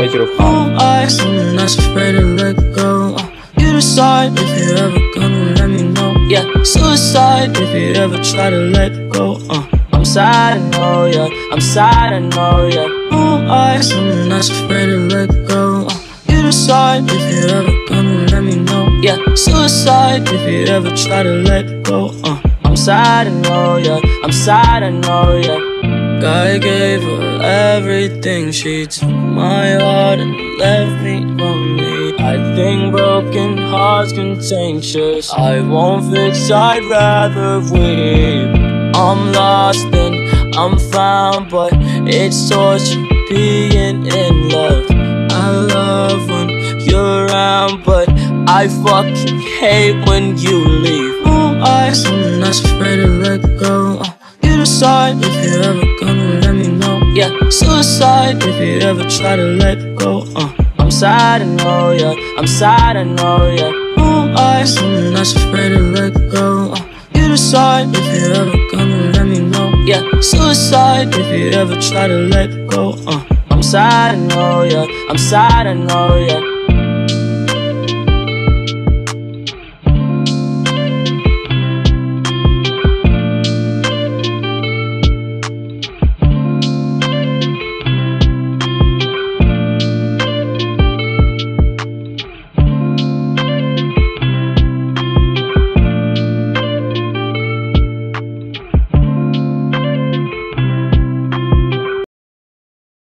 Wizard of Oz. I assume that's afraid to let go. You decide if you're ever gonna let me know. Yeah, suicide if you ever try to let go. I'm sad, I know, yeah. I'm sad, I know, yeah. I assume that's afraid to let go. You decide if you're ever gonna let me know. Yeah, suicide if you ever try to let go. I'm sad, I know, yeah. I'm sad, I know, yeah. I gave her everything, she took my heart and left me lonely. I think broken hearts contagious, I won't fix, I'd rather weep. I'm lost and I'm found, but it's torture being in love. I love when you're around, but I fucking hate when you leave. Oh, I'm not afraid to let go. You decide if you're ever gonna let me know. Yeah, suicide if you ever try to let go. I'm sad, I know, yeah. I'm sad, I know, yeah. Oh, I assume that's afraid to let go. You decide if you're ever gonna let me know. Yeah, suicide if you ever try to let go. I'm sad, I know, yeah. I'm sad, I know, yeah.